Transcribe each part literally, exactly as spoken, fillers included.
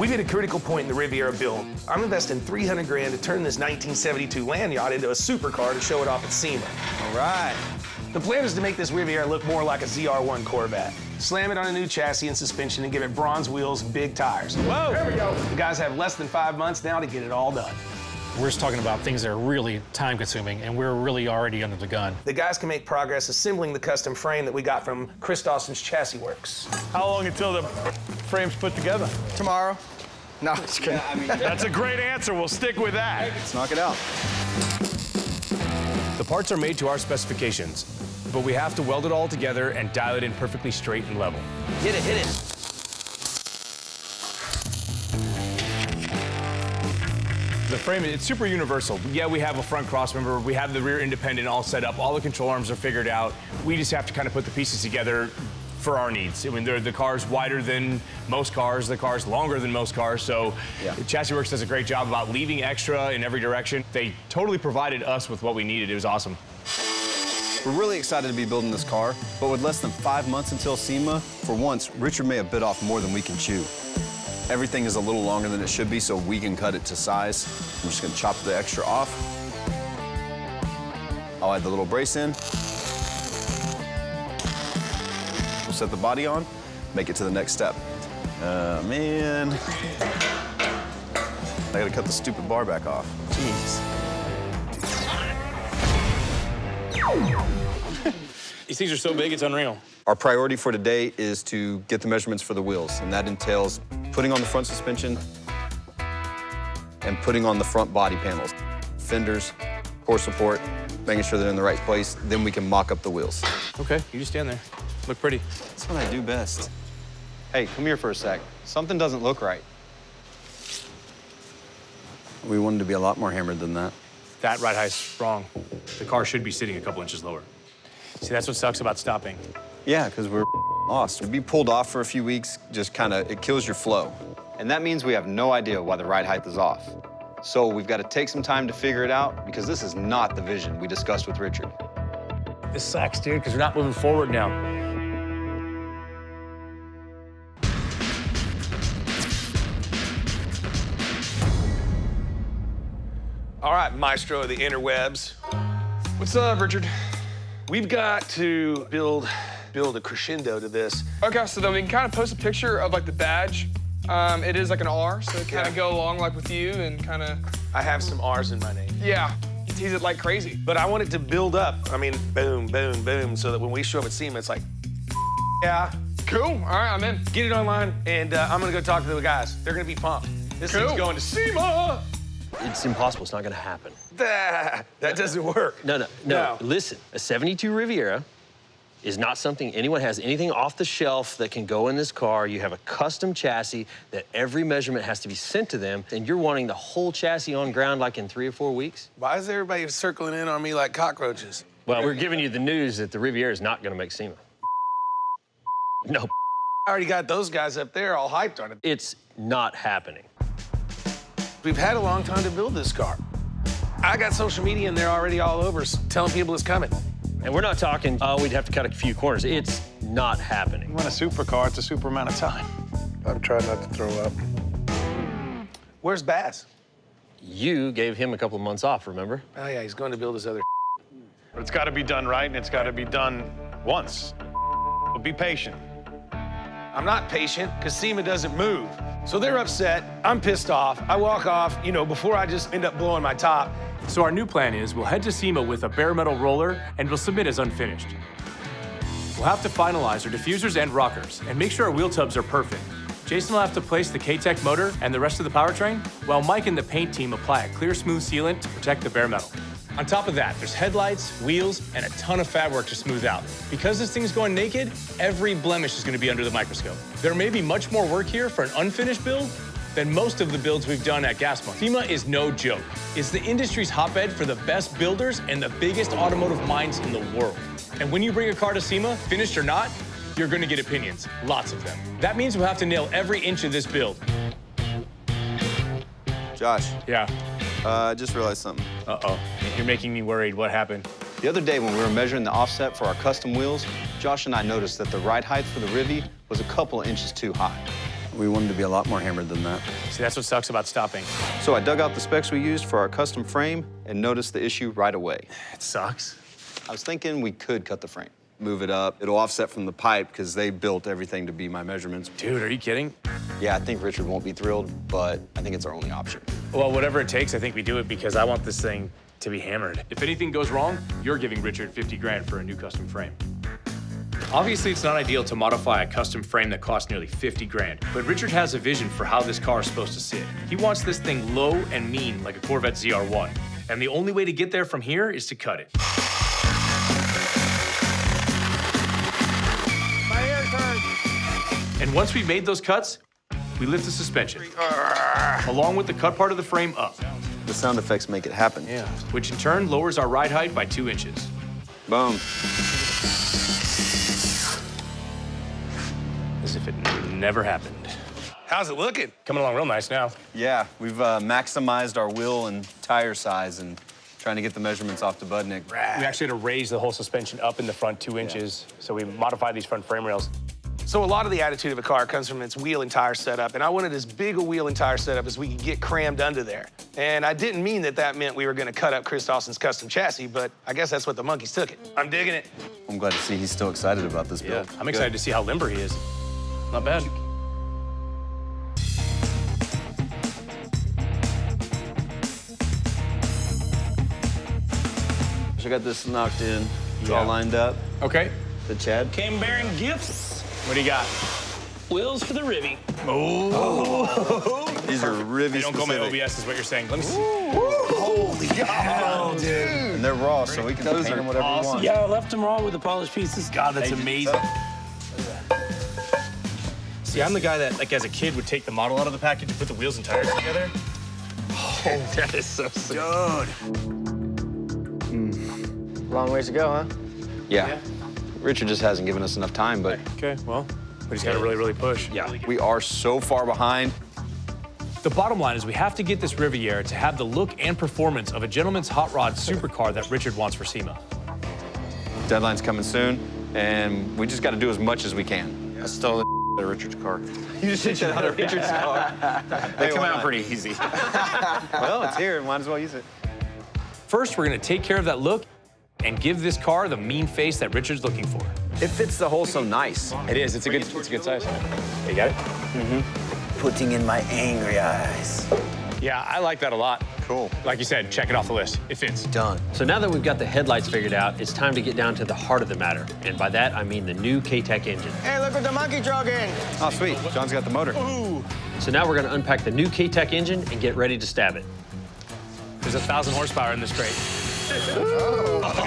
We've hit a critical point in the Riviera build. I'm investing three hundred grand to turn this nineteen seventy-two land yacht into a supercar to show it off at SEMA. All right. The plan is to make this Riviera look more like a Z R one Corvette. Slam it on a new chassis and suspension and give it bronze wheels and big tires. Whoa! There we go. The guys have less than five months now to get it all done. We're just talking about things that are really time-consuming, and we're really already under the gun. The guys can make progress assembling the custom frame that we got from Chris Dawson's Chassis Works. How long until the frame's put together? Tomorrow. No, I'm just kidding. Yeah, I mean, that's a great answer. We'll stick with that. Let's knock it out. The parts are made to our specifications, but we have to weld it all together and dial it in perfectly straight and level. Hit it, hit it. The frame, it's super universal. Yeah, we have a front crossmember, we have the rear independent all set up, all the control arms are figured out. We just have to kind of put the pieces together for our needs. I mean, the car's wider than most cars, the car's longer than most cars, so yeah. Chassis Works does a great job about leaving extra in every direction. They totally provided us with what we needed. It was awesome. We're really excited to be building this car, but with less than five months until SEMA, for once, Richard may have bit off more than we can chew. Everything is a little longer than it should be, so we can cut it to size. I'm just gonna chop the extra off. I'll add the little brace in. We'll set the body on, make it to the next step. Uh, man. I gotta cut the stupid bar back off. Jeez. These things are so big, it's unreal. Our priority for today is to get the measurements for the wheels, and that entails putting on the front suspension and putting on the front body panels, fenders, core support, making sure they're in the right place, then we can mock up the wheels. Okay, you just stand there. Look pretty. That's what I do best. Hey, come here for a sec. Something doesn't look right. We wanted to be a lot more hammered than that. That ride height's wrong. The car should be sitting a couple inches lower. See, that's what sucks about stopping. Yeah, because we're lost. To be pulled off for a few weeks, just kind of, it kills your flow. And that means we have no idea why the ride height is off. So we've got to take some time to figure it out, because this is not the vision we discussed with Richard. This sucks, dude, because we're not moving forward now. All right, maestro of the interwebs. What's up, Richard? We've got to build build a crescendo to this. Okay, so then we can kind of post a picture of like the badge. Um, it is like an R, so it kind of yeah. go along like with you and kind of. I have some R's in my name. Yeah, he's it like crazy. But I want it to build up. I mean, boom, boom, boom, so that when we show up at SEMA, it's like, yeah. Cool, all right, I'm in. Get it online, and uh, I'm gonna go talk to the guys. They're gonna be pumped. This cool. thing's going to SEMA. It's impossible, it's not gonna happen. That, that doesn't work. No, no, no, no. Listen, a seventy-two Riviera is not something anyone has anything off the shelf that can go in this car. You have a custom chassis that every measurement has to be sent to them, and you're wanting the whole chassis on ground like in three or four weeks? Why is everybody circling in on me like cockroaches? Well, we're giving you the news that the Riviera is not gonna make SEMA. No. I already got those guys up there all hyped on it. It's not happening. We've had a long time to build this car. I got social media in there already all over, telling people it's coming. And we're not talking, oh, uh, we'd have to cut a few corners. It's not happening. You want a supercar, it's a super amount of time. I'm trying not to throw up. Where's Bass? You gave him a couple of months off, remember? Oh, yeah, he's going to build his other But it's got to be done right, and it's got to be done once. But be patient. I'm not patient, because SEMA doesn't move. So they're upset, I'm pissed off, I walk off, you know, before I just end up blowing my top. So our new plan is we'll head to SEMA with a bare metal roller and we'll submit as unfinished. We'll have to finalize our diffusers and rockers and make sure our wheel tubs are perfect. Jason will have to place the K-Tech motor and the rest of the powertrain, while Mike and the paint team apply a clear smooth sealant to protect the bare metal. On top of that, there's headlights, wheels, and a ton of fab work to smooth out. Because this thing's going naked, every blemish is gonna be under the microscope. There may be much more work here for an unfinished build than most of the builds we've done at Gas Monkey. SEMA is no joke. It's the industry's hotbed for the best builders and the biggest automotive minds in the world. And when you bring a car to SEMA, finished or not, you're gonna get opinions, lots of them. That means we'll have to nail every inch of this build. Josh. Yeah. Uh, I just realized something. Uh-oh. You're making me worried. What happened? The other day when we were measuring the offset for our custom wheels, Josh and I noticed that the ride height for the Rivy was a couple of inches too high. We wanted to be a lot more hammered than that. See, that's what sucks about stopping. So I dug out the specs we used for our custom frame and noticed the issue right away. It sucks. I was thinking we could cut the frame, move it up. It'll offset from the pipe because they built everything to be my measurements. Dude, are you kidding? Yeah, I think Richard won't be thrilled, but I think it's our only option. Well, whatever it takes, I think we do it because I want this thing to be hammered. If anything goes wrong, you're giving Richard fifty grand for a new custom frame. Obviously, it's not ideal to modify a custom frame that costs nearly fifty grand, but Richard has a vision for how this car is supposed to sit. He wants this thing low and mean like a Corvette Z R one, and the only way to get there from here is to cut it. My hair turns. And once we've made those cuts, we lift the suspension, along with the cut part of the frame up. The sound effects make it happen. Yeah. Which in turn lowers our ride height by two inches. Boom. As if it never happened. How's it looking? Coming along real nice now. Yeah, we've uh, maximized our wheel and tire size and trying to get the measurements off to Budnik. Rad. We actually had to raise the whole suspension up in the front two inches, yeah. So we modified these front frame rails. So a lot of the attitude of a car comes from its wheel and tire setup, and I wanted as big a wheel and tire setup as we could get crammed under there. And I didn't mean that that meant we were gonna cut up Chris Dawson's custom chassis, but I guess that's what the monkeys took it. I'm digging it. I'm glad to see he's still excited about this build. Yeah, I'm excited Good. to see how limber he is. Not bad. So I got this knocked in. It's yeah. all lined up. Okay. The Chad. Came bearing gifts. What do you got? Wheels for the Rivy. Oh. oh. These are Rivy They don't specific. Go my O B S is what you're saying. Let me see. Ooh. Holy cow, dude. And they're raw, so we can paint them whatever awesome. we want. Yeah, I left them raw with the polished pieces. God, that's amazing. See, I'm the guy that, like, as a kid, would take the model out of the package and put the wheels and tires together. Oh, that is so sick. Dude. Mm. Long ways to go, huh? Yeah. yeah. Richard just hasn't given us enough time, but... Okay, well, we just gotta really, really push. Yeah, we are so far behind. The bottom line is we have to get this Riviera to have the look and performance of a gentleman's hot rod supercar that Richard wants for SEMA. Deadline's coming soon, and we just gotta do as much as we can. Yeah. I stole the out of Richard's car. You just hit that out of Richard's car. They hey, come out not? pretty easy. Well, it's here, might as well use it. First, we're gonna take care of that look and give this car the mean face that Richard's looking for. It fits the hole so nice. It is, it's a good, it's a good size. You got it? Mm-hmm. Putting in my angry eyes. Yeah, I like that a lot. Cool. Like you said, check it off the list. It fits. Done. So now that we've got the headlights figured out, it's time to get down to the heart of the matter. And by that, I mean the new K-Tech engine. Hey, look what the monkey drug in. Oh, sweet. John's got the motor. Ooh. So now we're gonna unpack the new K-Tech engine and get ready to stab it. There's a thousand horsepower in this crate. Oh, look at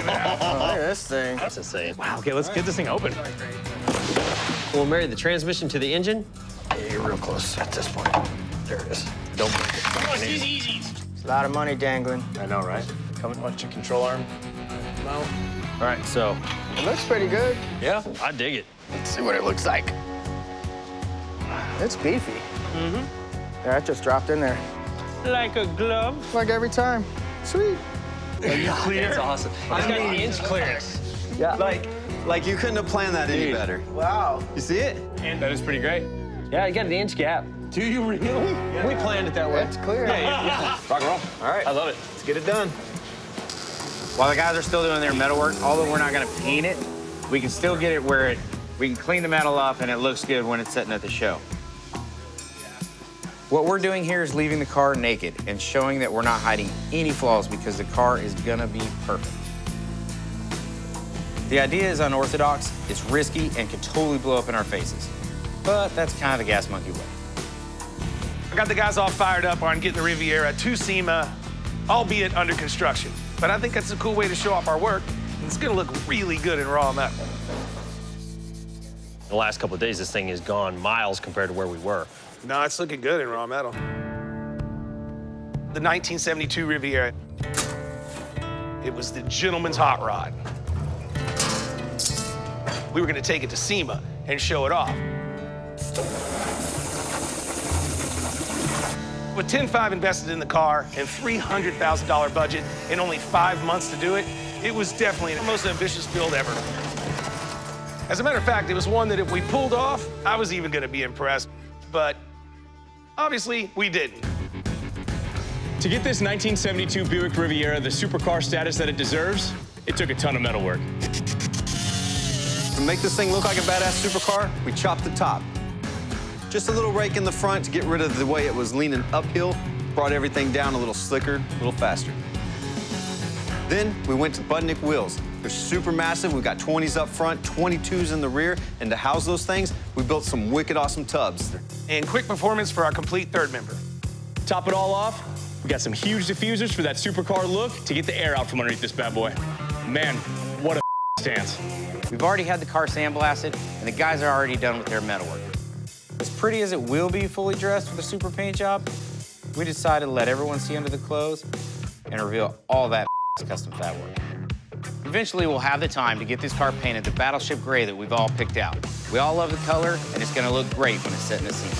that. Oh, look at this thing. That's insane. Wow, okay, let's get this thing open. We'll marry the transmission to the engine. Hey, real close at this point. There it is. Don't break it. Come on, easy, easy. It's a lot of money dangling. I know, right? Coming with your control arm. No. All right, so. It looks pretty good. Yeah, I dig it. Let's see what it looks like. It's beefy. Mm-hmm. Yeah, I just dropped in there. Like a glove. Like every time. Sweet. Are you clear? That's awesome. It's got an inch clearance. Yeah. Like, like you couldn't have planned that Dude. any better. Wow. You see it? And that is pretty great. Yeah, you got an inch gap. Do you really? Yeah. We planned it that way. It's clear. Yeah, yeah, yeah. Rock and roll. All right. I love it. Let's get it done. While the guys are still doing their metal work, although we're not going to paint it, we can still get it where it, we can clean the metal off and it looks good when it's sitting at the show. What we're doing here is leaving the car naked and showing that we're not hiding any flaws because the car is gonna be perfect. The idea is unorthodox, it's risky, and could totally blow up in our faces. But that's kind of the Gas Monkey way. I got the guys all fired up on getting the Riviera to SEMA, albeit under construction. But I think that's a cool way to show off our work, and it's gonna look really good and raw on that one. The last couple of days, this thing has gone miles compared to where we were. No, it's looking good in raw metal. The nineteen seventy-two Riviera. It was the gentleman's hot rod. We were gonna take it to SEMA and show it off. With ten five invested in the car and three hundred thousand dollar budget and only five months to do it, it was definitely the most ambitious build ever. As a matter of fact, it was one that if we pulled off, I was even gonna be impressed. but obviously we didn't. To get this nineteen seventy-two Buick Riviera the supercar status that it deserves, it took a ton of metal work. To make this thing look like a badass supercar, we chopped the top. Just a little rake in the front to get rid of the way it was leaning uphill, brought everything down a little slicker, a little faster. Then we went to Budnik wheels. They're super massive. We've got twenties up front, twenty-twos in the rear, and to house those things, we built some wicked awesome tubs. And quick performance for our complete third member. Top it all off, we got some huge diffusers for that supercar look to get the air out from underneath this bad boy. Man, what a stance. We've already had the car sandblasted, and the guys are already done with their metalwork. As pretty as it will be fully dressed with a super paint job, we decided to let everyone see under the clothes and reveal all that custom fat work. Eventually, we'll have the time to get this car painted the battleship gray that we've all picked out. We all love the color, and it's gonna look great when it's set in the SEMA.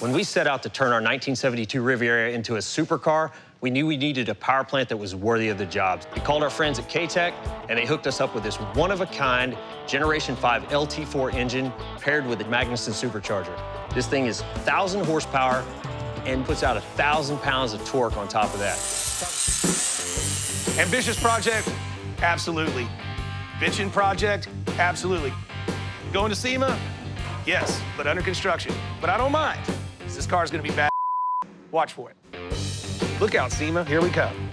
When we set out to turn our nineteen seventy-two Riviera into a supercar, we knew we needed a power plant that was worthy of the job. We called our friends at K-Tech, and they hooked us up with this one-of-a-kind Generation five L T four engine paired with a Magnuson supercharger. This thing is one thousand horsepower and puts out one thousand pounds of torque on top of that. Ambitious project? Absolutely. Bitchin' project? Absolutely. Going to SEMA? Yes, but under construction. But I don't mind. This car's gonna be bad. Watch for it. Look out, SEMA, here we come.